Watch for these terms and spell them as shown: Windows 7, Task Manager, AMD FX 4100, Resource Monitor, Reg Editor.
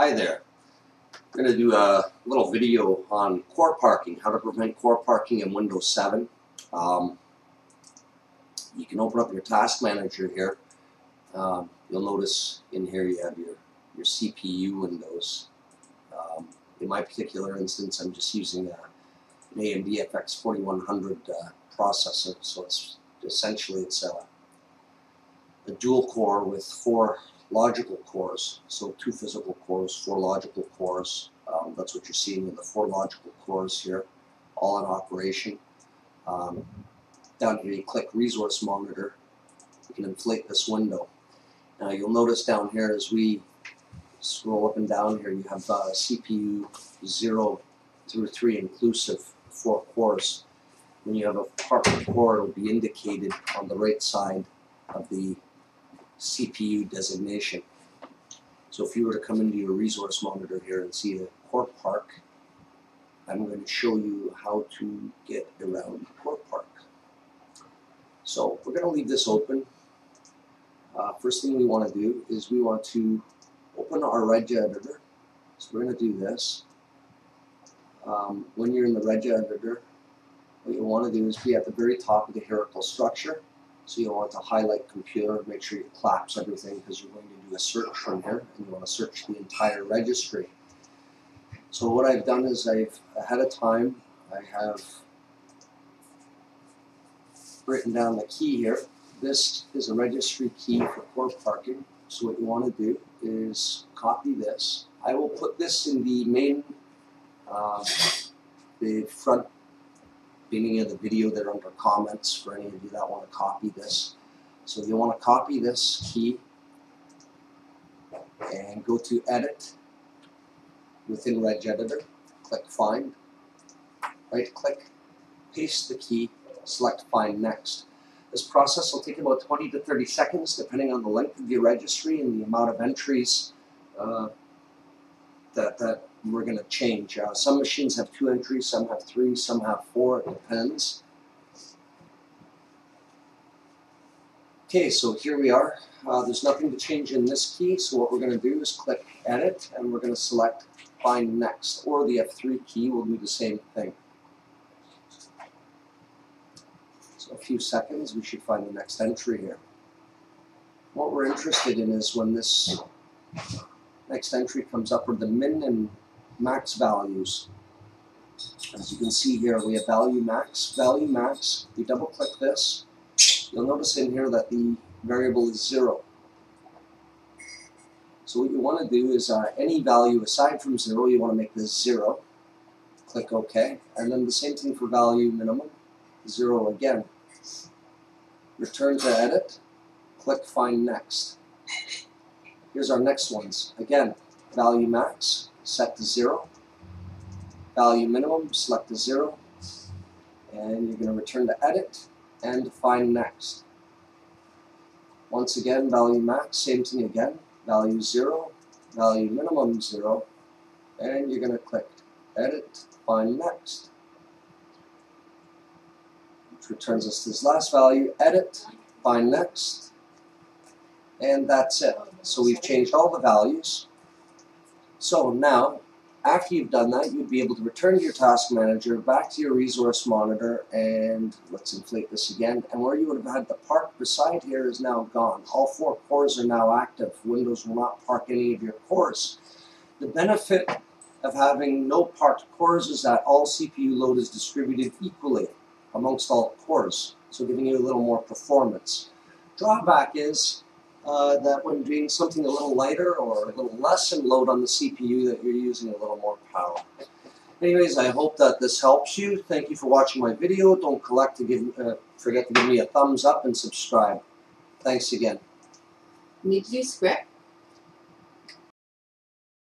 Hi there. I'm going to do a little video on core parking, how to prevent core parking in Windows 7. You can open up your Task Manager here. You'll notice in here you have your CPU windows. In my particular instance, I'm just using an AMD FX 4100 processor, so it's essentially a dual core with four logical cores, so two physical cores, four logical cores. That's what you're seeing with the four logical cores here, all in operation. Down here you click Resource Monitor, you can inflate this window. Now you'll notice down here as we scroll up and down here you have CPU 0 through 3 inclusive, four cores. When you have a parked core, it will be indicated on the right side of the CPU designation. So if you were to come into your resource monitor here and see the core park, I'm going to show you how to get around core park. So we're going to leave this open. First thing we want to do is we want to open our Reg Editor. So we're going to do this. When you're in the Reg Editor, what you want to do is be at the very top of the hierarchical structure. So you want to highlight computer, make sure you collapse everything because you're going to do a search from here, and you want to search the entire registry. So what I've done is ahead of time, I have written down the key here. This is a registry key for core parking. So what you want to do is copy this. I will put this in the main, the front beginning of the video there under comments for any of you that want to copy this. So you want to copy this key and go to Edit within Reg Editor, click Find, right click, paste the key, select Find Next. This process will take about 20 to 30 seconds depending on the length of your registry and the amount of entries that we're going to change. Some machines have 2 entries, some have 3, some have 4, it depends. Okay, so here we are. There's nothing to change in this key, so what we're going to do is click Edit and we're going to select Find Next, or the F3 key will do the same thing. So a few seconds, we should find the next entry here. What we're interested in is when this next entry comes up are the min and max values. As you can see here, we have value max, value max. If you double click this, you'll notice in here that the variable is 0. So what you want to do is any value aside from 0, you want to make this 0. Click OK, and then the same thing for value minimum, 0 again. Return to Edit, click Find Next. Here's our next ones. Again, value max, set to 0. Value minimum, select to 0. And you're going to return to Edit and Find Next. Once again, value max, same thing again. Value 0, value minimum 0. And you're going to click Edit, Find Next. Which returns us this last value, Edit, Find Next. And that's it. So we've changed all the values. So now, after you've done that, you'd be able to return to your Task Manager, back to your Resource Monitor, and let's inflate this again. And where you would have had the park beside here is now gone. All four cores are now active. Windows will not park any of your cores. The benefit of having no parked cores is that all CPU load is distributed equally amongst all cores, so giving you a little more performance. Drawback is that when doing something a little lighter or a little less in load on the CPU, that you're using a little more power. Anyways, I hope that this helps you. Thank you for watching my video. Don't forget to give me a thumbs up and subscribe. Thanks again. Need to do script?